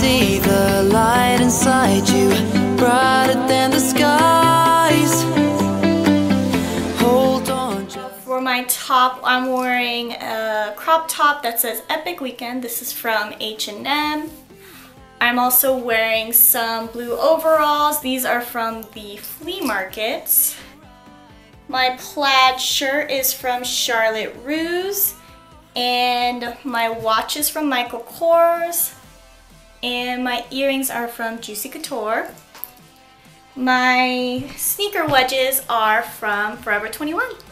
see the light inside you, brighter than the skies. Hold on. For my top, I'm wearing a crop top that says Epic Weekend. This is from H&M. I'm also wearing some blue overalls. These are from the flea market. My plaid shirt is from Charlotte Russe. And my watch is from Michael Kors. And my earrings are from Juicy Couture. My sneaker wedges are from Forever 21.